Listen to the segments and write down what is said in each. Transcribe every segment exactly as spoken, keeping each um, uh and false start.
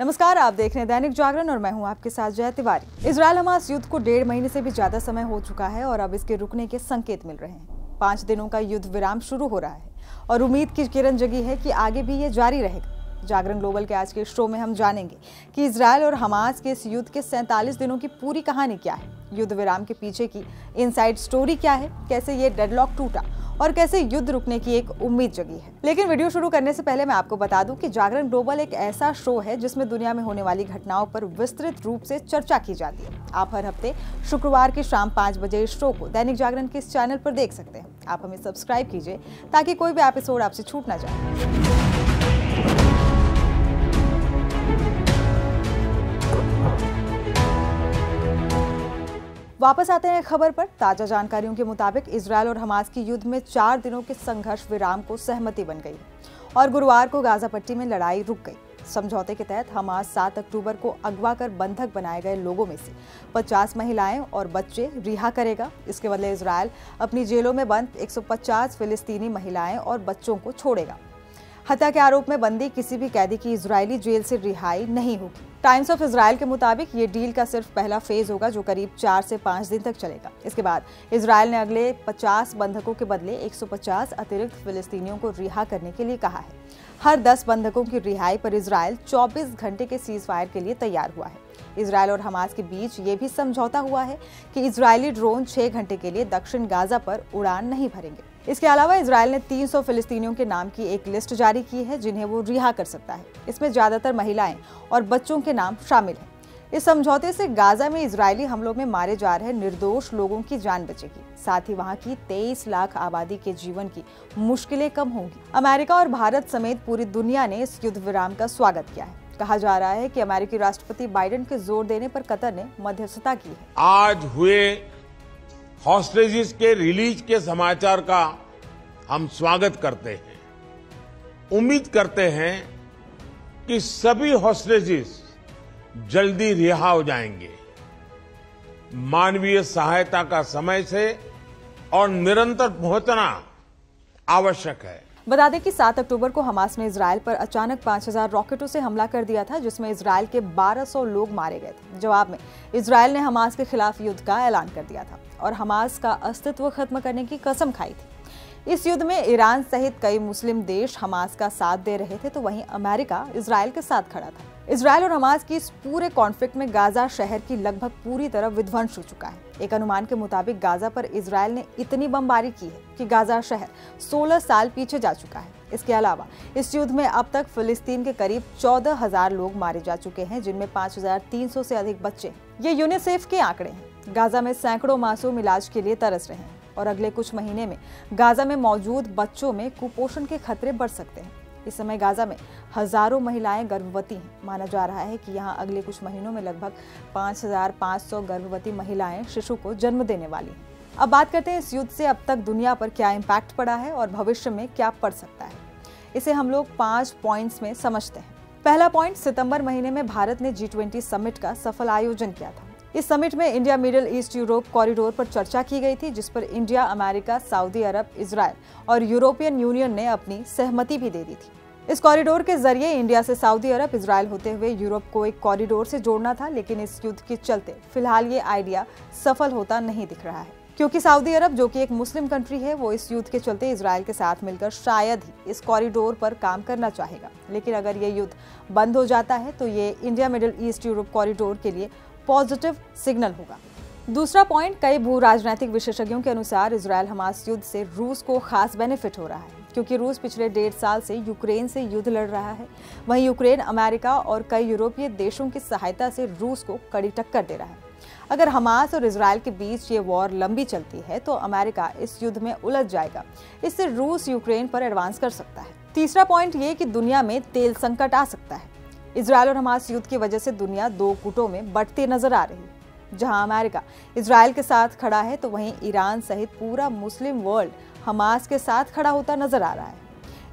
नमस्कार, आप देख रहे हैं दैनिक जागरण और मैं हूं आपके साथ जय तिवारी। इजरायल हमास युद्ध को डेढ़ महीने से भी ज्यादा समय हो चुका है और अब इसके रुकने के संकेत मिल रहे हैं। पाँच दिनों का युद्ध विराम शुरू हो रहा है और उम्मीद की किरण जगी है कि आगे भी ये जारी रहेगा। जागरण ग्लोबल के आज के शो में हम जानेंगे कि इजरायल और हमास के इस युद्ध के सैंतालीस दिनों की पूरी कहानी क्या है, युद्ध विराम के पीछे की इनसाइड स्टोरी क्या है, कैसे ये डेडलॉक टूटा और कैसे युद्ध रुकने की एक उम्मीद जगी है। लेकिन वीडियो शुरू करने से पहले मैं आपको बता दूं कि जागरण ग्लोबल एक ऐसा शो है जिसमें दुनिया में होने वाली घटनाओं पर विस्तृत रूप से चर्चा की जाती है। आप हर हफ्ते शुक्रवार की शाम पाँच बजे इस शो को दैनिक जागरण के इस चैनल पर देख सकते हैं। आप हमें सब्सक्राइब कीजिए ताकि कोई भी एपिसोड आपसे छूट ना जाए। वापस आते हैं खबर पर। ताज़ा जानकारियों के मुताबिक इजरायल और हमास की युद्ध में चार दिनों के संघर्ष विराम को सहमति बन गई और गुरुवार को गाजा पट्टी में लड़ाई रुक गई। समझौते के तहत हमास सात अक्टूबर को अगवा कर बंधक बनाए गए लोगों में से पचास महिलाएं और बच्चे रिहा करेगा। इसके बदले इजरायल अपनी जेलों में बंद एक सौ पचास फिलिस्तीनी महिलाएं और बच्चों को छोड़ेगा। हत्या के आरोप में बंदी किसी भी कैदी की इजरायली जेल से रिहाई नहीं होगी। टाइम्स ऑफ इजरायल के मुताबिक ये डील का सिर्फ पहला फेज होगा जो करीब चार से पाँच दिन तक चलेगा। इसके बाद इजरायल ने अगले पचास बंधकों के बदले एक सौ पचास अतिरिक्त फिलिस्तीनियों को रिहा करने के लिए कहा है। हर दस बंधकों की रिहाई पर इजरायल चौबीस घंटे के सीजफायर के लिए तैयार हुआ है। इजरायल और हमास के बीच ये भी समझौता हुआ है कि इजरायली ड्रोन छह घंटे के लिए दक्षिण गाजा पर उड़ान नहीं भरेंगे। इसके अलावा इजरायल ने तीन सौ फिलिस्तीनियों के नाम की एक लिस्ट जारी की है जिन्हें वो रिहा कर सकता है। इसमें ज्यादातर महिलाएं और बच्चों के नाम शामिल हैं। इस समझौते से गाजा में इजरायली हमलों में मारे जा रहे निर्दोष लोगों की जान बचेगी, साथ ही वहां की तेईस लाख आबादी के जीवन की मुश्किलें कम होंगी। अमेरिका और भारत समेत पूरी दुनिया ने इस युद्ध विराम का स्वागत किया है। कहा जा रहा है कि अमेरिकी राष्ट्रपति बाइडेन के जोर देने पर कतर ने मध्यस्थता की है। आज हुए हॉस्टेजेस के रिलीज के समाचार का हम स्वागत करते हैं। उम्मीद करते हैं कि सभी हॉस्टेजेस जल्दी रिहा हो जाएंगे। मानवीय सहायता का समय से और निरंतर पहुंचना आवश्यक है। बता दें कि सात अक्टूबर को हमास ने इजरायल पर अचानक पाँच हज़ार रॉकेटों से हमला कर दिया था जिसमें इजरायल के बारह सौ लोग मारे गए थे। जवाब में इजरायल ने हमास के खिलाफ युद्ध का ऐलान कर दिया था और हमास का अस्तित्व खत्म करने की कसम खाई थी। इस युद्ध में ईरान सहित कई मुस्लिम देश हमास का साथ दे रहे थे तो वहीं अमेरिका इजरायल के साथ खड़ा था। इजरायल और हमास की इस पूरे कॉन्फ्लिक्ट में गाजा शहर की लगभग पूरी तरह विध्वंस हो चुका है। एक अनुमान के मुताबिक गाजा पर इजरायल ने इतनी बमबारी की है कि गाजा शहर सोलह साल पीछे जा चुका है। इसके अलावा इस युद्ध में अब तक फिलिस्तीन के करीब चौदह हज़ार लोग मारे जा चुके हैं जिनमें पाँच हज़ार तीन सौ से अधिक बच्चे। ये यूनिसेफ के आंकड़े हैं। गाजा में सैकड़ों मासूम इलाज के लिए तरस रहे हैं और अगले कुछ महीने में गाजा में मौजूद बच्चों में कुपोषण के खतरे बढ़ सकते हैं। इस समय गाजा में हजारों महिलाएं गर्भवती हैं। माना जा रहा है कि यहां अगले कुछ महीनों में लगभग पाँच हज़ार पाँच सौ गर्भवती महिलाएं शिशु को जन्म देने वाली हैं। अब बात करते हैं इस युद्ध से अब तक दुनिया पर क्या इम्पैक्ट पड़ा है और भविष्य में क्या पड़ सकता है। इसे हम लोग पाँच पॉइंट्स में समझते हैं। पहला पॉइंट, सितंबर महीने में भारत ने जी ट्वेंटी समिट का सफल आयोजन किया था। इस समिट में India Middle East Europe corridor पर चर्चा की गई थी जिस पर इंडिया, अमेरिका, सऊदी अरब, इजरायल और यूरोपियन यूनियन ने अपनी सहमति भी दे दी थी। इस कॉरिडोर के जरिए इंडिया से सऊदी अरब, इजरायल होते हुए यूरोप को एक कॉरिडोर से जोड़ना था, लेकिन इस युद्ध के चलते फिलहाल ये आइडिया सफल होता नहीं दिख रहा है क्योंकि सऊदी अरब जो कि एक मुस्लिम कंट्री है वो इस युद्ध के चलते इजरायल के साथ मिलकर शायद ही इस कॉरिडोर पर काम करना चाहेगा। लेकिन अगर ये युद्ध बंद हो जाता है तो ये India Middle East Europe corridor के लिए पॉजिटिव सिग्नल होगा। दूसरा पॉइंट, कई भू राजनीतिक विशेषज्ञों के अनुसार इजरायल हमास युद्ध से रूस को खास बेनिफिट हो रहा है क्योंकि रूस पिछले डेढ़ साल से यूक्रेन से युद्ध लड़ रहा है। वहीं यूक्रेन अमेरिका और कई यूरोपीय देशों की सहायता से रूस को कड़ी टक्कर दे रहा है। अगर हमास और इजरायल के बीच ये वॉर लंबी चलती है तो अमेरिका इस युद्ध में उलझ जाएगा। इससे रूस यूक्रेन पर एडवांस कर सकता है। तीसरा पॉइंट ये कि दुनिया में तेल संकट आ सकता है। इजरायल और हमास युद्ध की वजह से दुनिया दो गुटों में बढ़ती नजर आ रही है। जहां अमेरिका इजरायल के साथ खड़ा है तो वहीं ईरान सहित पूरा मुस्लिम वर्ल्ड हमास के साथ खड़ा होता नजर आ रहा है।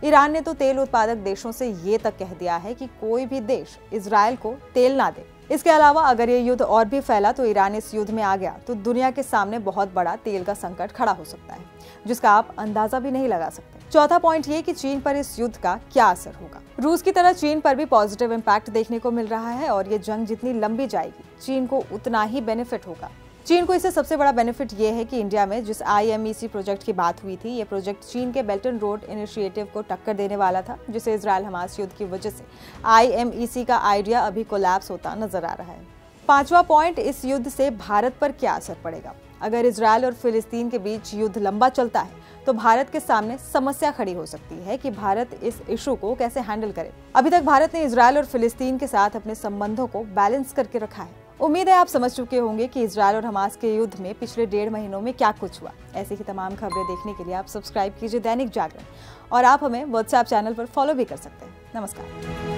ईरान ने तो तेल उत्पादक देशों से ये तक कह दिया है कि कोई भी देश इजरायल को तेल ना दे। इसके अलावा अगर ये युद्ध और भी फैला तो ईरान इस युद्ध में आ गया तो दुनिया के सामने बहुत बड़ा तेल का संकट खड़ा हो सकता है जिसका आप अंदाजा भी नहीं लगा सकते। चौथा पॉइंट ये कि चीन पर इस युद्ध का क्या असर होगा। रूस की तरह चीन पर भी पॉजिटिव इम्पैक्ट देखने को मिल रहा है और ये जंग जितनी लंबी जाएगी चीन को उतना ही बेनिफिट होगा। चीन को इससे सबसे बड़ा बेनिफिट ये है कि इंडिया में जिस आईएमईसी प्रोजेक्ट की बात हुई थी, ये प्रोजेक्ट चीन के बेल्ट एंड रोड इनिशियेटिव को टक्कर देने वाला था, जिसे इजरायल हमास युद्ध की वजह से आईएमईसी का आइडिया अभी कोलैप्स होता नजर आ रहा है। पांचवा पॉइंट, इस युद्ध से भारत पर क्या असर पड़ेगा। अगर इजरायल और फिलिस्तीन के बीच युद्ध लंबा चलता है तो भारत के सामने समस्या खड़ी हो सकती है कि भारत इस इशू को कैसे हैंडल करे। अभी तक भारत ने इजरायल और फिलिस्तीन के साथ अपने संबंधों को बैलेंस करके रखा है। उम्मीद है आप समझ चुके होंगे कि इजरायल और हमास के युद्ध में पिछले डेढ़ महीनों में क्या कुछ हुआ। ऐसी ही तमाम खबरें देखने के लिए आप सब्सक्राइब कीजिए दैनिक जागरण, और आप हमें व्हाट्सएप चैनल पर फॉलो भी कर सकते हैं। नमस्कार।